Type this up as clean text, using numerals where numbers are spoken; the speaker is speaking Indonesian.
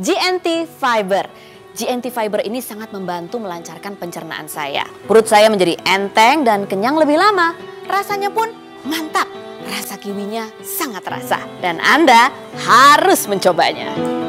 GNT Fiber. GNT Fiber ini sangat membantu melancarkan pencernaan saya. Perut saya menjadi enteng dan kenyang lebih lama. Rasanya pun mantap. Rasa kiwinya sangat terasa dan Anda harus mencobanya.